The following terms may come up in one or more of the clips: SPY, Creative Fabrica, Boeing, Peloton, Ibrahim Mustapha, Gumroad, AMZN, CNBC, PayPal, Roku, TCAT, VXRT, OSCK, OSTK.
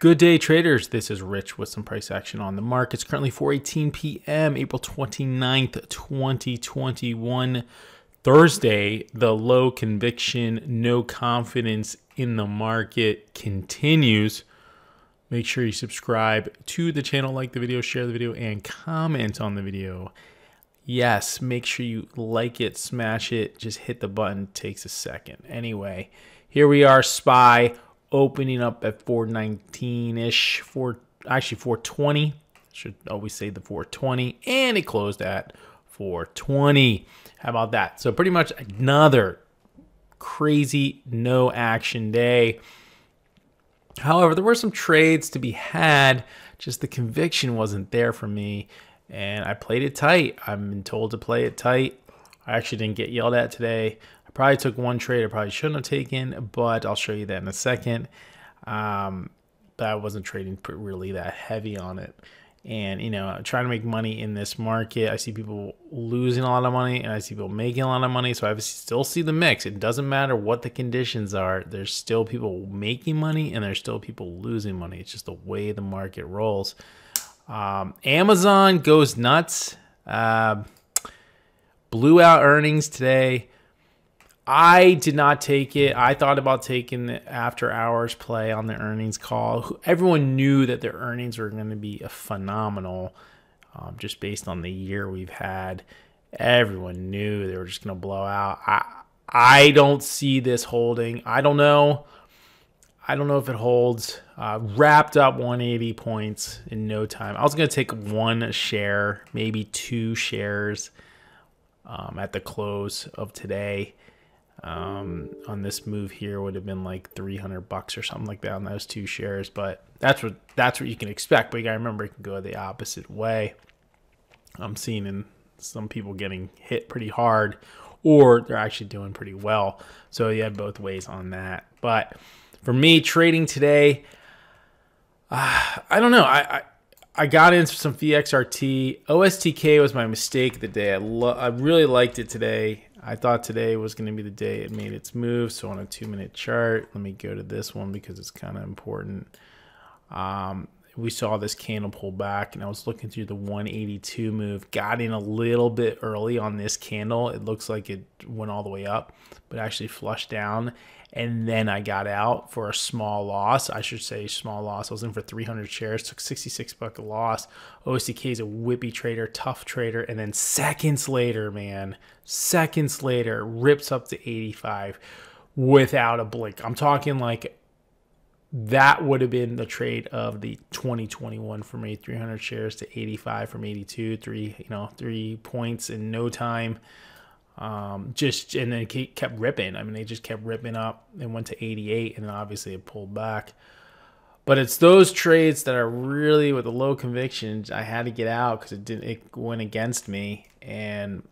Good day, traders. This is Rich with some price action on the markets. Currently 4:18 p.m. April 29th, 2021, Thursday. The low conviction, no confidence in the market continues. Make sure you subscribe to the channel, like the video, share the video, and comment on the video. Yes, make sure you like it, smash it, just hit the button. It takes a second. Anyway, here we are, SPY. Opening up at 419-ish, actually 420. Should always say the 420. And it closed at 420. How about that? So pretty much another crazy no action day. However, there were some trades to be had. Just the conviction wasn't there for me. And I played it tight. I've been told to play it tight. I actually didn't get yelled at today. I probably took one trade I probably shouldn't have taken, but I'll show you that in a second. But I wasn't trading really that heavy on it. And, you know, trying to make money in this market, I see people losing a lot of money and I see people making a lot of money. So I still see the mix. It doesn't matter what the conditions are. There's still people making money and there's still people losing money. It's just the way the market rolls. Amazon goes nuts. Blew out earnings today. I did not take it. I thought about taking the after hours play on the earnings call. Everyone knew that their earnings were going to be phenomenal, just based on the year we've had. Everyone knew they were just going to blow out. I don't see this holding. I don't know. I don't know if it holds. Wrapped up 180 points in no time. I was going to take one share, maybe two shares at the close of today. On this move here would have been like 300 bucks or something like that on those two shares, but that's what you can expect. But you gotta remember, it can go the opposite way. I'm seeing in some people getting hit pretty hard, or they're actually doing pretty well. So you have both ways on that. But for me, trading today, I don't know. I got into some VXRT. OSTK was my mistake of the day. I really liked it today. I thought today was going to be the day it made its move. So on a 2-minute chart, let me go to this one because it's kind of important. We saw this candle pull back and I was looking through the 182 move. Got in a little bit early on this candle. It looks like it went all the way up, but actually flushed down. And then I got out for a small loss. I should say small loss. I was in for 300 shares, took 66 buck loss. OSCK is a whippy trader, tough trader. And then seconds later, man, seconds later, rips up to 85 without a blink. I'm talking like that would have been the trade of the 2021 for me, 300 shares to 85 from 82, 3 points in no time. And then it kept ripping. I mean, they just kept ripping up and went to 88, and then obviously it pulled back. But it's those trades that are really with the low conviction. I had to get out because it went against me, and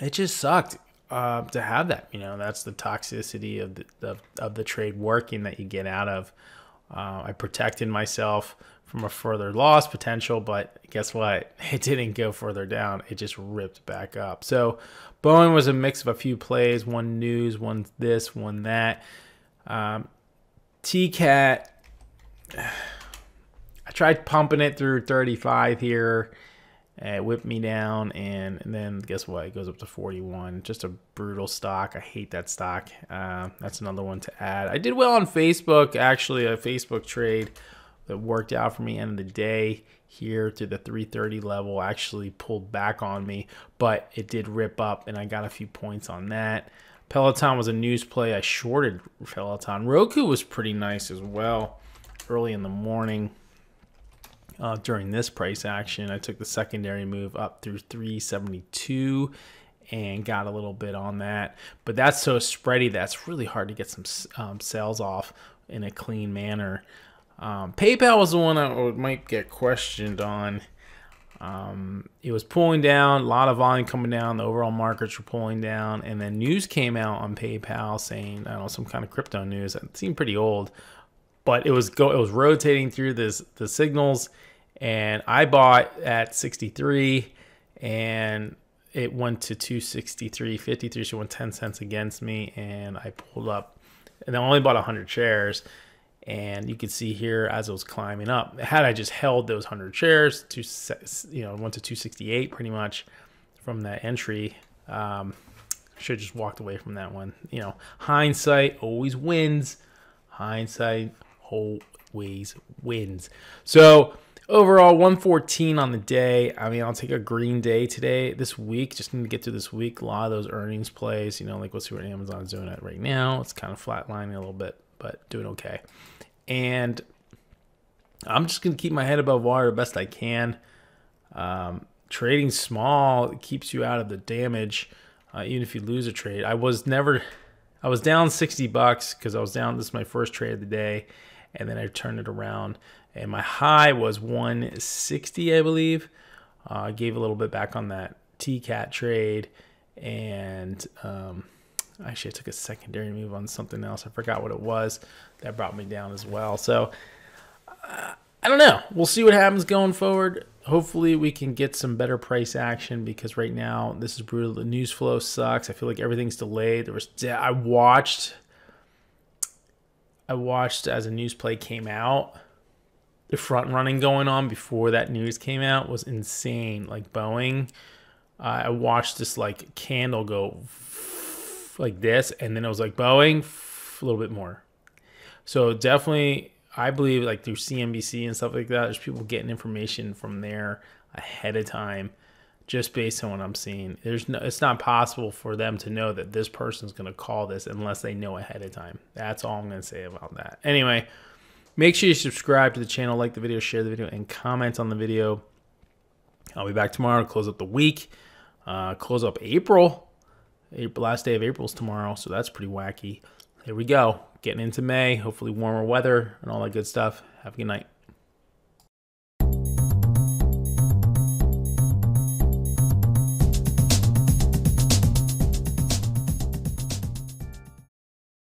it just sucked to have that. You know, that's the toxicity of the trade working that you get out of. I protected myself from a further loss potential, but guess what? It didn't go further down. It just ripped back up. So Boeing was a mix of a few plays, one news, one this, one that. TCAT, I tried pumping it through 35 here. It whipped me down, and then guess what? It goes up to 41. Just a brutal stock. I hate that stock. That's another one to add. I did well on Facebook, actually, a Facebook trade that worked out for me. End of the day here to the 330 level, actually pulled back on me, but it did rip up, and I got a few points on that. Peloton was a news play. I shorted Peloton. Roku was pretty nice as well early in the morning. During this price action, I took the secondary move up through 372 and got a little bit on that. But that's so spready that's really hard to get some sales off in a clean manner. PayPal was the one I might get questioned on. It was pulling down, a lot of volume coming down, the overall markets were pulling down, and then news came out on PayPal saying, I don't know, some kind of crypto news. It seemed pretty old. But it was rotating through the signals, and I bought at 63, and it went to 263.53. So it went 10 cents against me, and I pulled up, and I only bought 100 shares, And you can see here as it was climbing up, had I just held those 100 shares, went to 268 pretty much from that entry. Should have just walked away from that one. You know, hindsight always wins. Hindsight always wins. So overall, 114 on the day. I mean, I'll take a green day today. This week, just need to get through this week. A lot of those earnings plays, you know, like let's see what Amazon's doing at right now. It's kind of flatlining a little bit, but doing okay. And I'm just going to keep my head above water the best I can. Trading small keeps you out of the damage, even if you lose a trade. I was down 60 bucks because I was down. This is my first trade of the day. And then I turned it around. And my high was 160, I believe. I gave a little bit back on that TCAT trade. And actually, I took a secondary move on something else. I forgot what it was. That brought me down as well. So I don't know. We'll see what happens going forward. Hopefully, we can get some better price action because right now, this is brutal. The news flow sucks. I feel like everything's delayed. I watched as a news play came out. The front running going on before that news came out was insane. Like Boeing, I watched this like candle go like this, and then it was like Boeing a little bit more. So definitely, I believe like through CNBC and stuff like that, there's people getting information from there ahead of time, just based on what I'm seeing. It's not possible for them to know that this person's gonna call this unless they know ahead of time. That's all I'm gonna say about that. Anyway. Make sure you subscribe to the channel, like the video, share the video, and comment on the video. I'll be back tomorrow to close up the week, close up April. Last day of April is tomorrow, so that's pretty wacky. Here we go. Getting into May, hopefully warmer weather and all that good stuff. Have a good night.